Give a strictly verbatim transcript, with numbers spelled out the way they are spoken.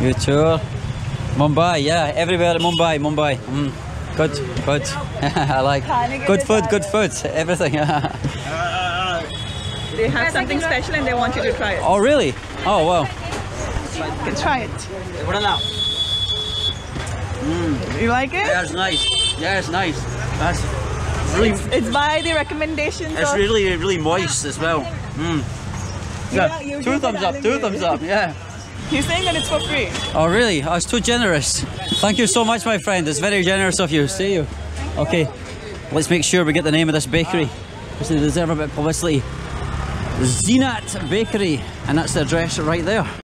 You too? Mumbai, yeah, everywhere Mumbai, Mumbai. Mm. Good, good. I like good food, good food, everything. They have something special and they want you to try it. Oh, really? Oh, wow. You can try it. Mm. You like it? Yeah, it's nice. Yeah, it's nice. That's really, it's, it's by the recommendations. It's of... really, really moist as well. Mm. Yeah, yeah, two thumbs up, two thumbs up, yeah. He's saying that it's for free. Oh, really? I was too generous. Thank you so much, my friend. It's very generous of you. See you. Okay, let's make sure we get the name of this bakery. Because they deserve a bit of publicity. Zeenat Bakery. And that's the address right there.